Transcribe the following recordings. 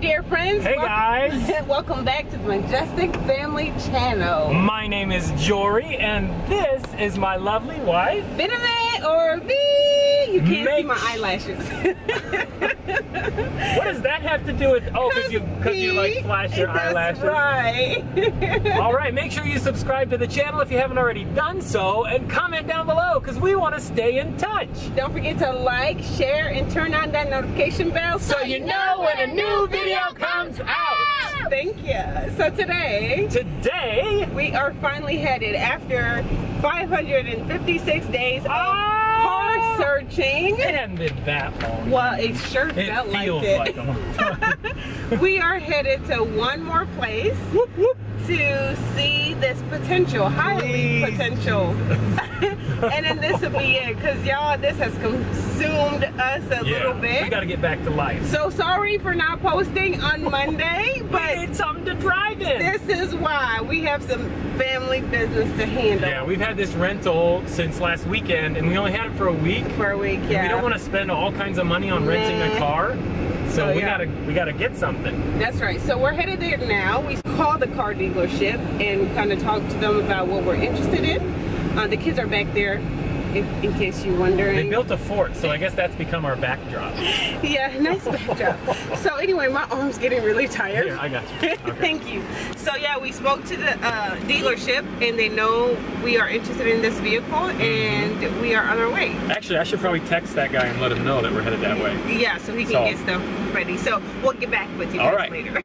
dear friends. Hey guys. Welcome back to the Majestic Family Channel. My name is Jory and this is my lovely wife. Bename or me. You can't see my eyelashes. What does that have to do with, oh, because you like flash your eyelashes. Right. All right, make sure you subscribe to the channel if you haven't already done so and comment down below because we want to stay in touch. Don't forget to like, share, and turn on that notification bell so you know when a new video comes out. Thank you. So today, we are finally headed after 556 days of car searching. It hasn't been that long. Well, it sure felt like it. It feels like a long time. We are headed to one more place to see this potential, highly potential. And then this will be it, because y'all, this has consumed us a little bit. We gotta get back to life. So sorry for not posting on Monday, but we need something to drive in. This is why we have some family business to handle. Yeah, we've had this rental since last weekend, and we only had it for a week. For a week, yeah. We don't want to spend all kinds of money on renting a car. So we gotta get something. That's right. So we're headed there now. We called the car dealership and kind of talked to them about what we're interested in. The kids are back there, in case you're wondering. They built a fort, so I guess that's become our backdrop. Yeah, nice backdrop. So anyway, my arm's getting really tired. Yeah, I got you. Okay. Thank you. So yeah, we spoke to the dealership, and they know we are interested in this vehicle, and we are on our way. Actually, I should probably text that guy and let him know that we're headed that way. Yeah, so he can get stuff ready. So we'll get back with you guys later.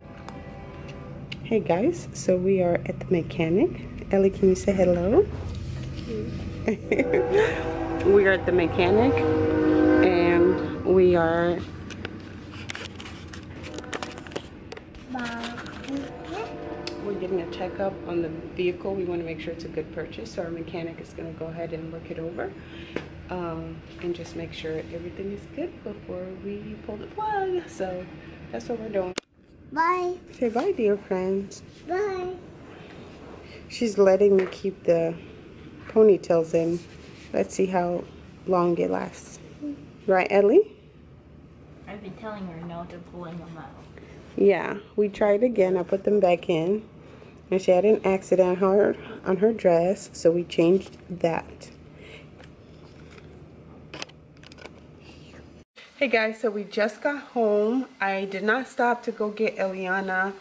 Hey guys, so we are at the mechanic. Ellie, can you say hello? We are at the mechanic and we are getting a checkup on the vehicle. We want to make sure it's a good purchase, so our mechanic is going to go ahead and look it over and just make sure everything is good before we pull the plug. So that's what we're doing. Bye. Say bye, dear friends. Bye. She's letting me keep the ponytails in. Let's see how long it lasts. Right, Ellie? I've been telling her no to pulling them out. Yeah, we tried again. I put them back in. And she had an accident on her dress, so we changed that. Hey guys, so we just got home. I did not stop to go get Eliana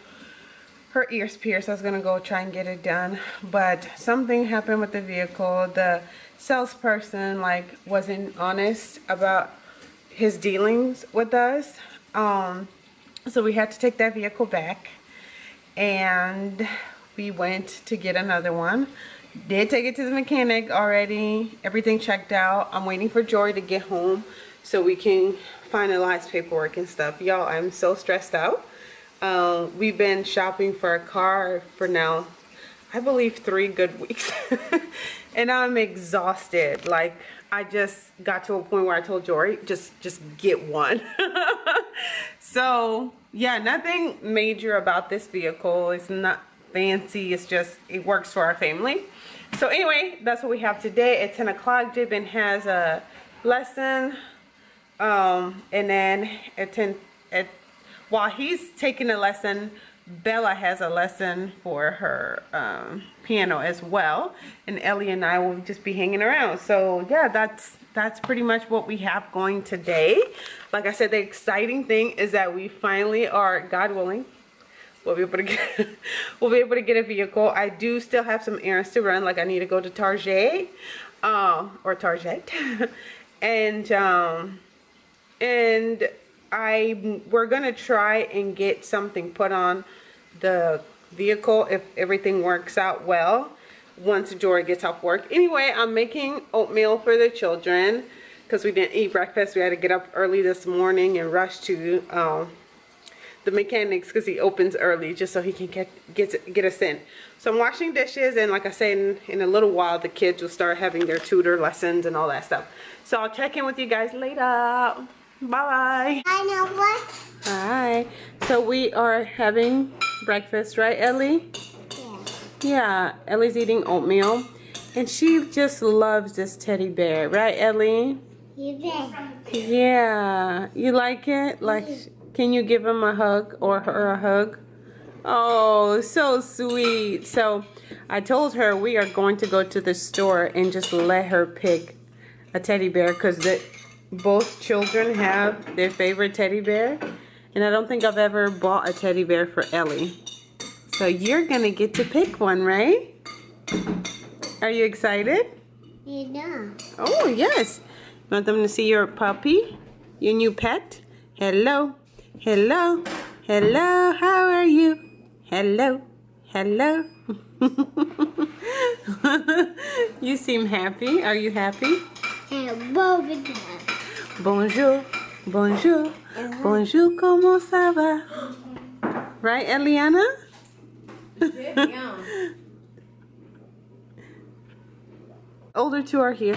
her ears pierced. I was gonna go try and get it done, but something happened with the vehicle. The salesperson wasn't honest about his dealings with us, so we had to take that vehicle back, and we went to get another one. Did take it to the mechanic already. Everything checked out. I'm waiting for Jory to get home so we can finalize paperwork and stuff. Y'all, I'm so stressed out. We've been shopping for a car for now, I believe, 3 good weeks. And I'm exhausted. Like, I just got to a point where I told Jory, just get one. So yeah, nothing major about this vehicle. It's not fancy. It's just, it works for our family. So anyway, that's what we have today. At 10 o'clock, JABIN has a lesson. And then at 10, while he's taking a lesson, Bella has a lesson for her piano as well, and Ellie and I will just be hanging around. So yeah, that's pretty much what we have going today. Like I said, the exciting thing is that we finally are, God willing, we'll be able to get a vehicle. I do still have some errands to run. Like, I need to go to Target, and we're gonna try and get something put on the vehicle if everything works out well once Jory gets off work. Anyway, I'm making oatmeal for the children because we didn't eat breakfast. We had to get up early this morning and rush to the mechanics because he opens early just so he can get us in. So I'm washing dishes, and like I said, in a little while the kids will start having their tutor lessons and all that stuff. So I'll check in with you guys later. Bye. I know what. Hi. So we are having breakfast, right, Ellie? Yeah. Ellie's eating oatmeal, and she just loves this teddy bear, right, Ellie? You bet. Yeah. You like it? Like, Can you give him a hug or her a hug? Oh, so sweet. So I told her we are going to go to the store and just let her pick a teddy bear because both children have their favorite teddy bear. And I don't think I've ever bought a teddy bear for Ellie. So you're going to get to pick one, right? Are you excited? Yeah. Oh, yes. You want them to see your puppy? Your new pet? Hello. Hello. Hello, how are you? Hello, hello. You seem happy. Are you happy? Bonjour, bonjour, bonjour, comment ça va? Right, Eliana? Older two are here.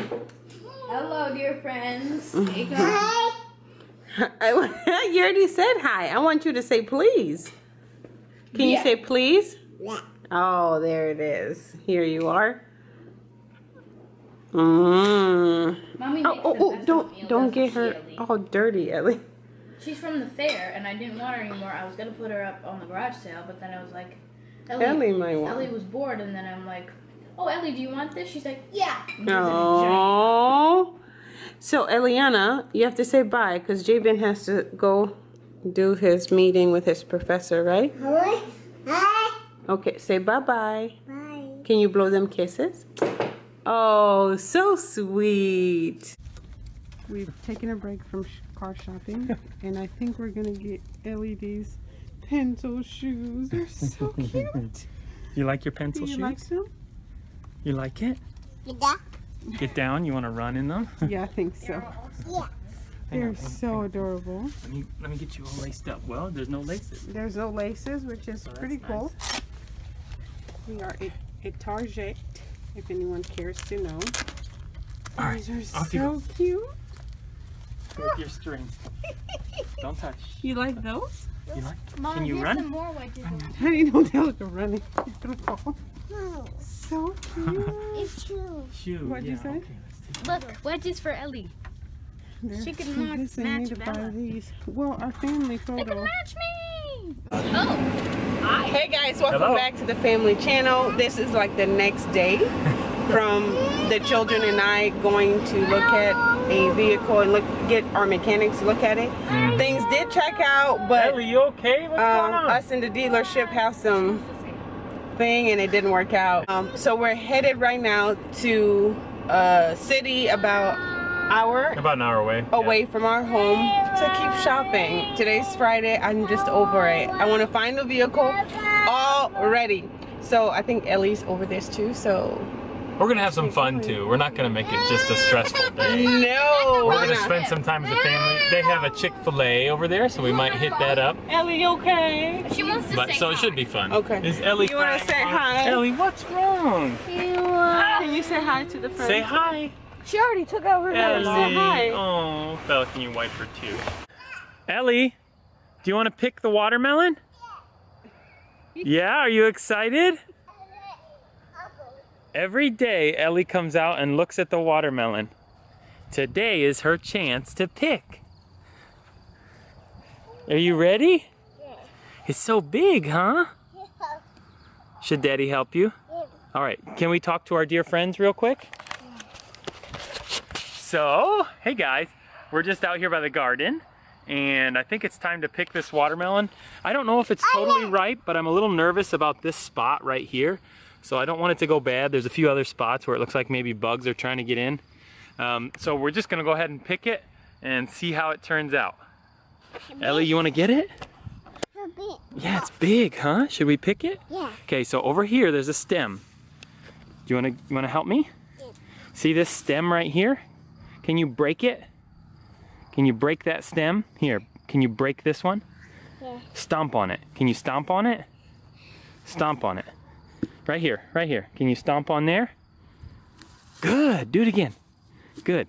Hello, dear friends. Hi. You already said hi. I want you to say please. Can you say please? Yeah. Oh, there it is. Here you are. Mommy don't get her all dirty, Ellie. She's from the fair, and I didn't want her anymore. I was gonna put her up on the garage sale, but then I was like, Ellie was bored, and then I'm like, oh, Ellie, do you want this? She's like, yeah. No. So, Eliana, you have to say bye because JABIN has to go do his meeting with his professor, right? Hi. Okay, say bye-bye. Bye. Can you blow them kisses? Oh, so sweet. We've taken a break from car shopping, and I think we're going to get Ellie these pencil shoes. They're so cute. You like your pencil shoes? Do you like them? You like it? Yeah. Get down, you want to run in them? Yeah, I think so. Yeah. They're so adorable. Let me get you all laced up. Well, there's no laces. There's no laces, which is pretty cool. Nice. We are at Target, if anyone cares to know. All right, these are so cute. With your string. Don't touch. You like those? You like? Mom, can you run? Some more wedges. I don't know, they're running. No. So cute. It's true. What'd you say? Okay, look, wedges for Ellie. She could match me. Well, our family photo. They can match me. Oh. Hi. Hey guys, welcome back to the family channel. This is like the next day from the children and I going to look at a vehicle and get our mechanics to look at it. Things did check out, but Ellie, you okay? What's going on? Us in the dealership have some thing and it didn't work out, so we're headed right now to a city about an hour away from our home to keep shopping. Today's Friday. I'm just over it. I want to find a vehicle already. So I think Ellie's over this too, so we're gonna have some fun too. We're not gonna make it just a stressful day. No, we're gonna spend some time as a family. They have a Chick-fil-A over there, so we might hit that up. Ellie, okay? She wants to say hi. So it should be fun. Okay. Is Ellie? You wanna say hi? Ellie, what's wrong? Can you say hi to the friend? Say hi. She already took out her hand. Say hi. Oh, Bella, can you wipe her too? Ellie, do you want to pick the watermelon? Yeah. Yeah. Are you excited? Every day, Ellie comes out and looks at the watermelon. Today is her chance to pick. Are you ready? Yeah. It's so big, huh? Yeah. Should Daddy help you? Yeah. All right, can we talk to our dear friends real quick? Yeah. So, hey guys, we're just out here by the garden, and I think it's time to pick this watermelon. I don't know if it's totally ripe, but I'm a little nervous about this spot right here. So I don't want it to go bad. There's a few other spots where it looks like maybe bugs are trying to get in. So we're just gonna go ahead and pick it and see how it turns out. Ellie, you wanna get it? Yeah, it's big, huh? Should we pick it? Yeah. Okay, so over here, there's a stem. Do you wanna help me? Yeah. See this stem right here? Can you break it? Can you break that stem? Here, can you break this one? Yeah. Stomp on it. Can you stomp on it? Stomp on it. Right here. Can you stomp on there? Good, do it again. Good.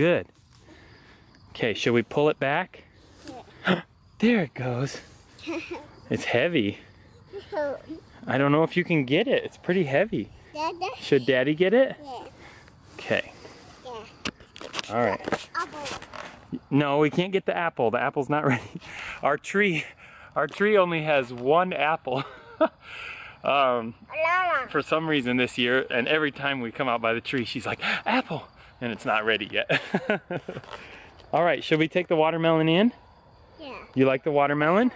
Okay, should we pull it back? Yeah. There it goes. It's heavy. I don't know if you can get it. It's pretty heavy. Should Daddy get it? Yeah. Okay. Yeah. All right. No, we can't get the apple. The apple's not ready. Our tree only has one apple. For some reason this year, and every time we come out by the tree, she's like, apple, and it's not ready yet. All right, should we take the watermelon in? Yeah. You like the watermelon?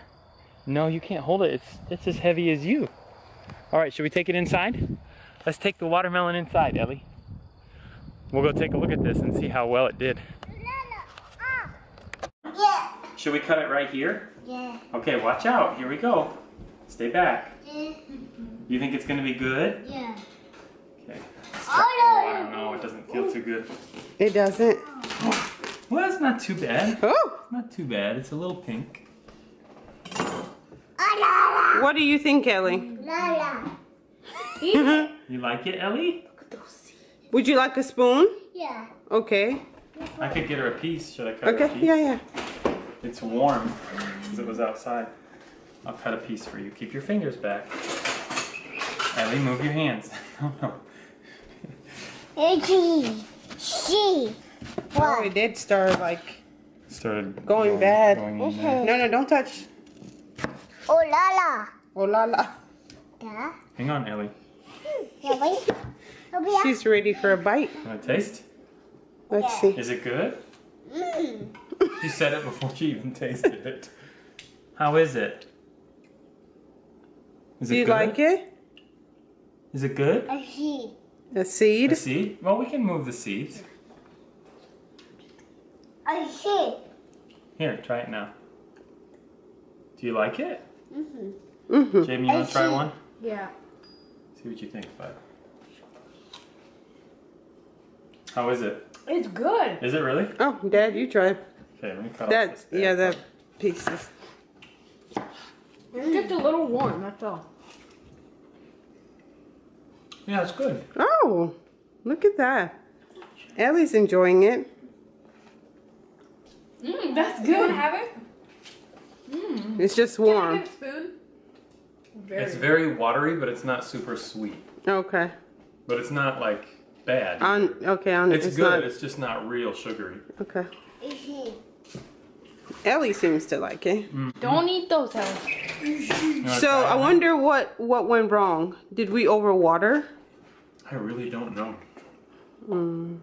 No, you can't hold it. It's as heavy as you. All right, should we take it inside? Let's take the watermelon inside, Ellie. We'll go take a look at this and see how well it did. Yeah. Should we cut it right here? Yeah. Okay, watch out. Here we go. Stay back. Yeah. You think it's going to be good? Yeah. Okay. Oh, I don't know. It doesn't feel too good. It doesn't? Well, it's not too bad. Oh. It's not too bad. It's a little pink. What do you think, Ellie? You like it, Ellie? Would you like a spoon? Yeah. Okay. I could get her a piece. Should I cut her a piece? Okay, yeah, yeah. It's warm because it was outside. I'll cut a piece for you. Keep your fingers back. Ellie, move your hands. Oh, no. Oh, it did start like... Started going bad. Okay. No, don't touch. Oh, la la. Oh, la la. Yeah. Hang on, Ellie. She's ready for a bite. Want to taste? Let's see. Is it good? Mm. She said it before she even tasted it. How is it? Do you like it? Is it good? A seed. A seed? A seed? Well, we can move the seeds. A seed. Here, try it now. Do you like it? Mm-hmm. Mm-hmm. Jamie, you want to try one? Yeah. See what you think, bud. How is it? It's good. Is it really? Oh, Dad, you try. Okay, let me cut off this. Yeah, that piece is... It's just a little warm, that's all. Yeah, it's good. Oh, look at that. Ellie's enjoying it. Mmm, that's good. You want to have it? Mm. It's just warm. Can I get a spoon? It's very watery, but it's not super sweet. Okay. But it's not like bad. It's good, it's just not real sugary. Okay. Ellie seems to like it. Mm-hmm. Don't eat those, Ellie. So I wonder what went wrong. Did we overwater? I really don't know. Mm.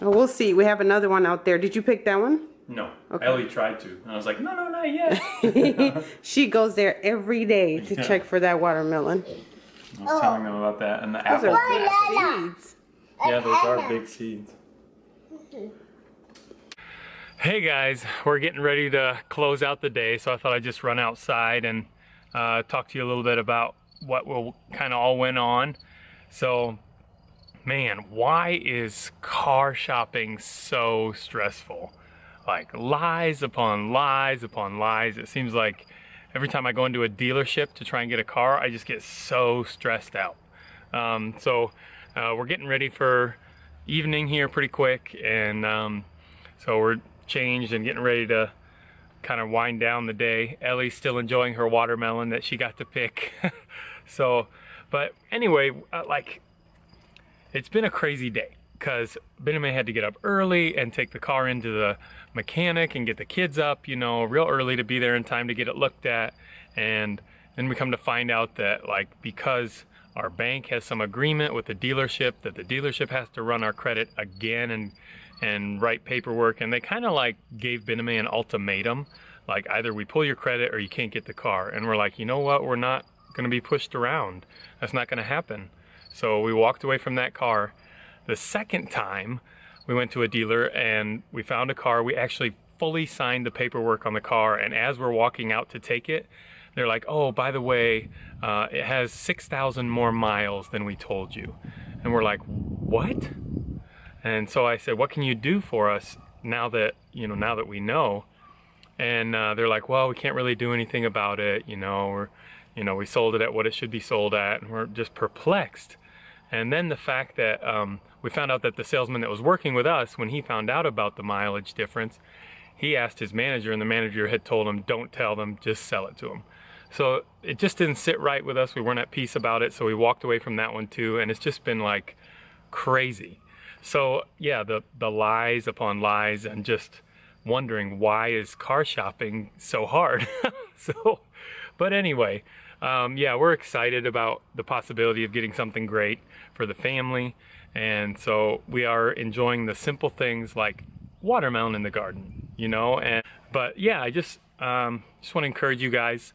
We'll see. We have another one out there. Did you pick that one? No. Okay. Ellie tried to. And I was like, no, no, not yet. She goes there every day to check for that watermelon. I was telling them about that. And the apples. Seeds. Yeah, those are big seeds. Hey guys, we're getting ready to close out the day, so I thought I'd just run outside and talk to you a little bit about what kind of all went on. So, man, why is car shopping so stressful? Like lies upon lies upon lies. It seems like every time I go into a dealership to try and get a car, I just get so stressed out. We're getting ready for evening here pretty quick, and so we're changed and getting ready to kind of wind down the day. Ellie's still enjoying her watermelon that she got to pick. So, but anyway, like, it's been a crazy day, because Ben and May had to get up early and take the car into the mechanic and get the kids up, you know, real early to be there in time to get it looked at. And then we come to find out that, like, because our bank has some agreement with the dealership that the dealership has to run our credit again and write paperwork, and they kind of like gave Ben and May an ultimatum, like either we pull your credit or you can't get the car. And we're like, you know what, we're not going to be pushed around. That's not going to happen. So we walked away from that car. The second time, we went to a dealer and we found a car. We actually fully signed the paperwork on the car, and as we're walking out to take it, they're like, oh, by the way, it has 6,000 more miles than we told you. And we're like, what? And so I said, what can you do for us now that, you know, now that we know? And they're like, well, we can't really do anything about it, you know, or, you know, we sold it at what it should be sold at, and we're just perplexed. And then the fact that we found out that the salesman that was working with us, when he found out about the mileage difference, he asked his manager, and the manager had told him, don't tell them, just sell it to them. So it just didn't sit right with us. We weren't at peace about it, so we walked away from that one too, and it's just been like crazy. So yeah, the lies upon lies and just wondering why is car shopping so hard. But anyway, yeah, we're excited about the possibility of getting something great for the family. And so we are enjoying the simple things like watermelon in the garden, you know. But yeah, I just want to encourage you guys,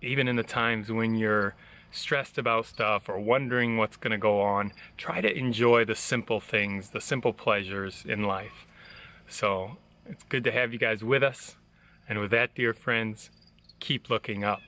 even in the times when you're stressed about stuff or wondering what's going to go on, try to enjoy the simple things, the simple pleasures in life. So it's good to have you guys with us. And with that, dear friends, keep looking up.